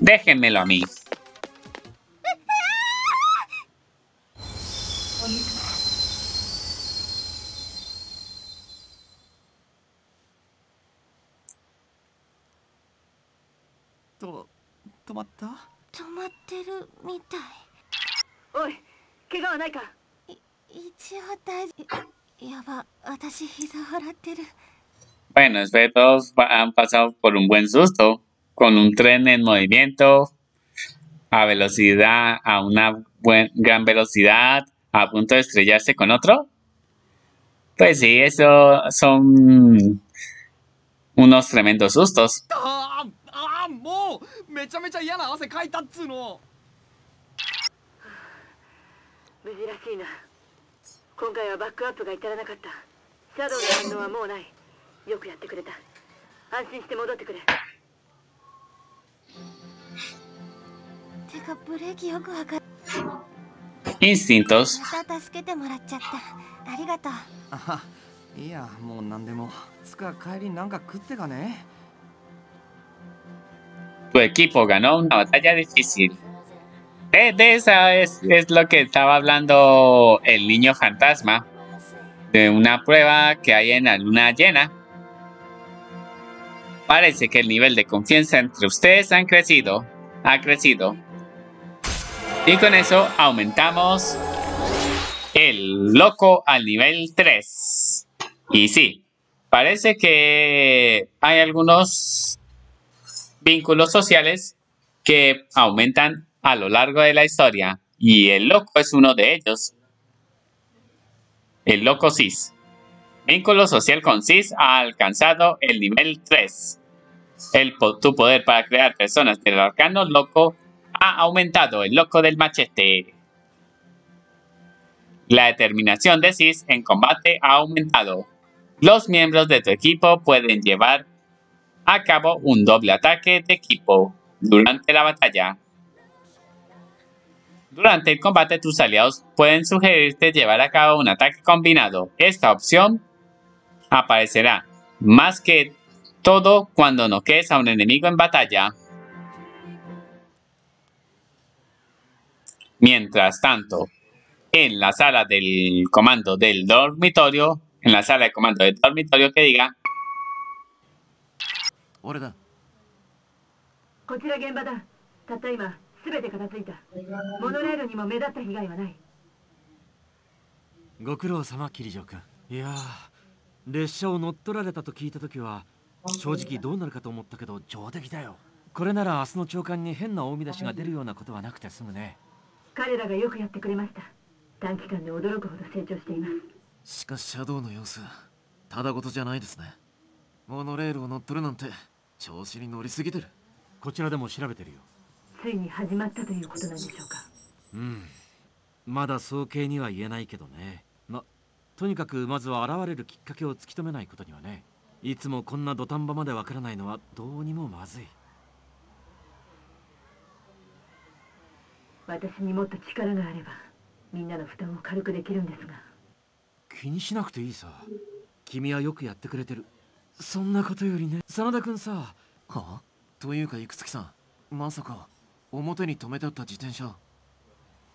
Déjenmelo a mí. Bueno, espero que todos han pasado por un buen susto, con un tren en movimiento, a velocidad, a una buen, gran velocidad, a punto de estrellarse con otro. Pues sí, eso son unos tremendos sustos. Instintos. Tu equipo ganó una batalla difícil. De, de esa es, es lo que estaba hablando el niño fantasma. De una prueba que hay en la luna llena. Parece que el nivel de confianza entre ustedes han crecido, ha crecido. Y con eso aumentamos el loco al nivel tres. Y sí, parece que hay algunos vínculos sociales que aumentan a lo largo de la historia. Y el loco es uno de ellos. El loco C I S. Vínculo social con C I S ha alcanzado el nivel tres. El, tu poder para crear personas del arcano loco ha aumentado. El loco del machete. La determinación de C I S en combate ha aumentado. Los miembros de tu equipo pueden llevar a cabo un doble ataque de equipo durante la batalla. Durante el combate, tus aliados pueden sugerirte llevar a cabo un ataque combinado. Esta opción aparecerá más que todo cuando noquees a un enemigo en batalla. Mientras tanto, en la sala del comando del dormitorio, en la sala de comando del dormitorio que diga...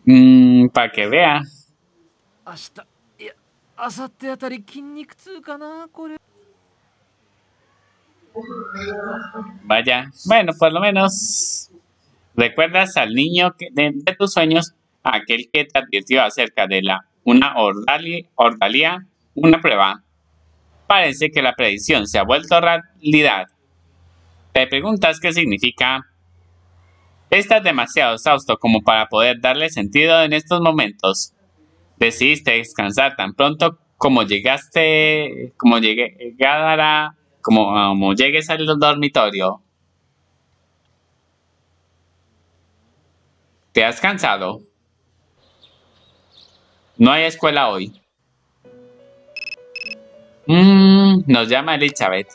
Mmm, para que vea. Vaya, bueno, por lo menos recuerdas al niño que de, de tus sueños, aquel que te advirtió acerca de la una ordalía una prueba. Parece que la predicción se ha vuelto realidad. ¿Te preguntas qué significa? Estás demasiado exhausto como para poder darle sentido en estos momentos. Decidiste descansar tan pronto como llegaste, como, llegue, llegara, como, como llegues al dormitorio. ¿Te has cansado? No hay escuela hoy. Mm, nos llama Elizabeth.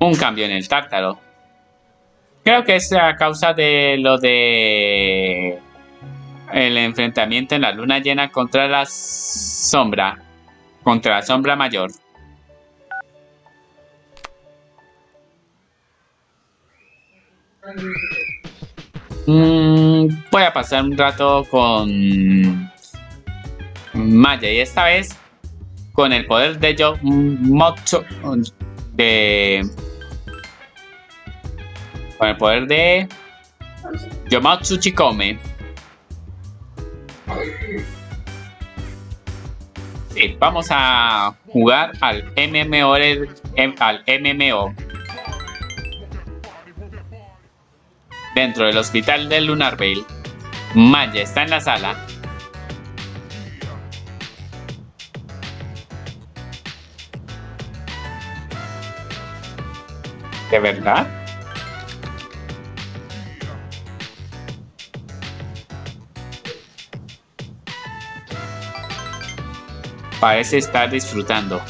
Un cambio en el Tártaro. Creo que es a causa de lo de el enfrentamiento en la luna llena contra la sombra, contra la sombra mayor. Mm, voy a pasar un rato con Maya y esta vez con el poder de Yomotsu de con el poder de Yomotsu Chikome. Sí, vamos a jugar al M M O al M M O dentro del hospital de Lunarvale. Maya está en la sala. ¿De verdad? Parece estar disfrutando.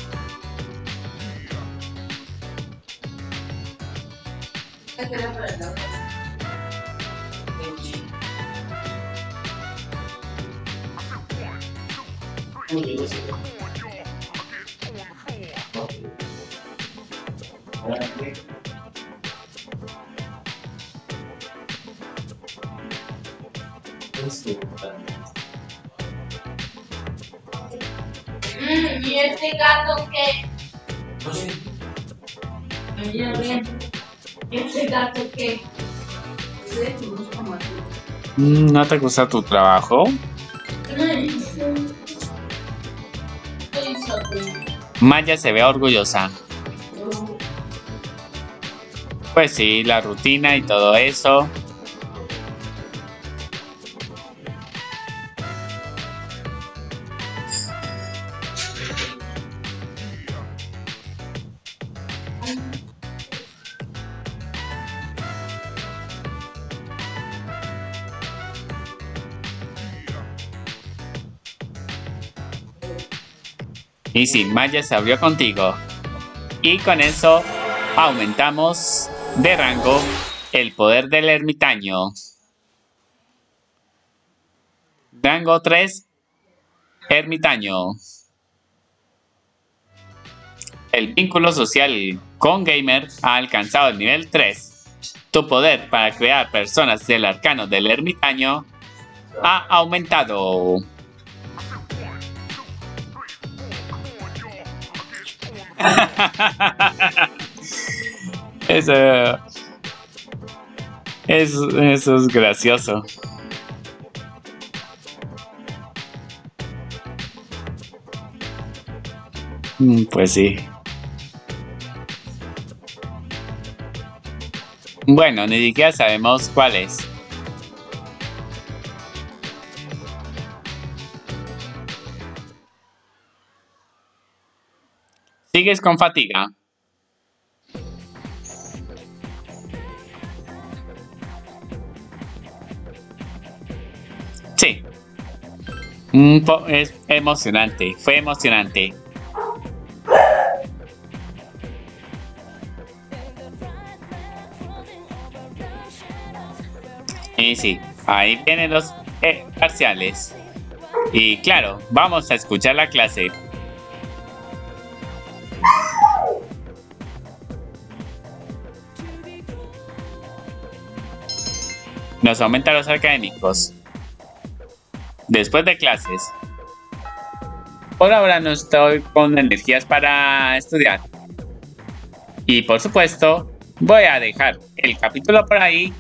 ¿Y este gato qué? No sé. Mira bien. ¿Este gato qué? ¿No te gusta tu trabajo? Maya se ve orgullosa. Pues sí, la rutina y todo eso. Y si Maya se abrió contigo. Y con eso aumentamos de rango el poder del ermitaño. Rango tres, ermitaño. El vínculo social con Gamer ha alcanzado el nivel tres. Tu poder para crear personas del arcano del ermitaño ha aumentado. Eso, eso, eso es gracioso. Pues sí. Bueno, ni siquiera sabemos cuál es. Sigues con fatiga. Sí. Es emocionante. Fue emocionante. Y sí, ahí vienen los eh, parciales. Y claro, vamos a escuchar la clase. Nos aumenta los académicos. Después de clases. Por ahora no estoy con energías para estudiar. Y por supuesto, voy a dejar el capítulo por ahí.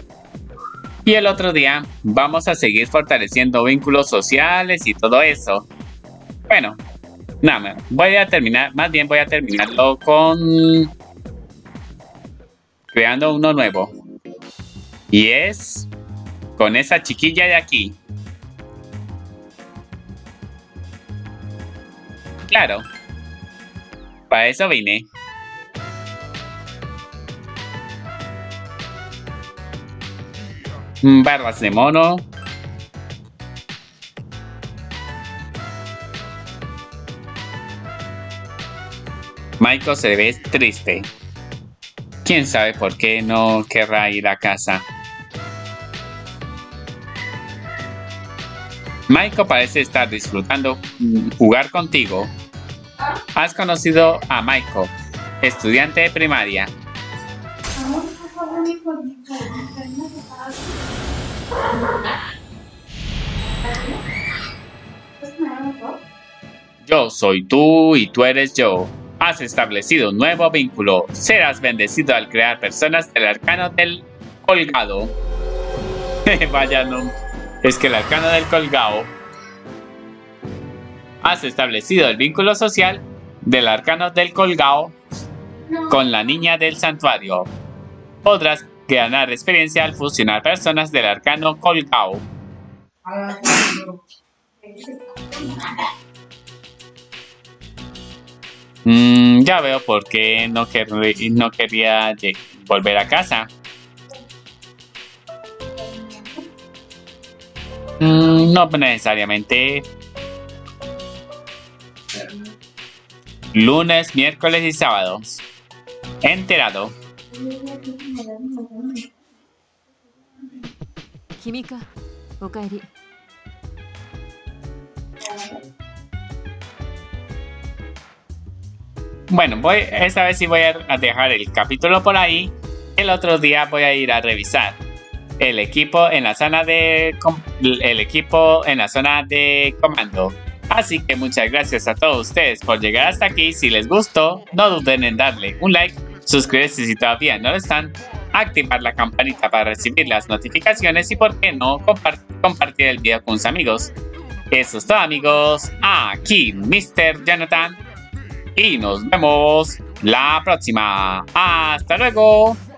Y el otro día vamos a seguir fortaleciendo vínculos sociales y todo eso. Bueno, nada, voy a terminar, más bien voy a terminarlo con... creando uno nuevo. Y es... con esa chiquilla de aquí. Claro. Para eso vine. Barbas de mono. Maiko se ve triste. ¿Quién sabe por qué no querrá ir a casa? Maiko parece estar disfrutando jugar contigo. Has conocido a Maiko, estudiante de primaria. Yo soy tú y tú eres yo. Has establecido un nuevo vínculo. Serás bendecido al crear personas del arcano del colgado. Vaya, no. Es que el arcano del colgado. Has establecido el vínculo social del arcano del colgado con la niña del santuario. Podrás ganar experiencia al fusionar personas del arcano colgado. Mm, ya veo por qué no, quer no quería volver a casa. Mm, no necesariamente. Lunes, miércoles y sábados. Enterado. Kimika, okaeri. Bueno, voy, esta vez sí voy a dejar el capítulo por ahí. El otro día voy a ir a revisar el equipo en la zona de el equipo en la zona de comando. Así que muchas gracias a todos ustedes por llegar hasta aquí. Si les gustó, no duden en darle un like, suscribirse si todavía no lo están, activar la campanita para recibir las notificaciones y por qué no compart compartir el video con sus amigos. Eso es todo, amigos. Aquí mister Jhonnatan. Y nos vemos la próxima. ¡Hasta luego!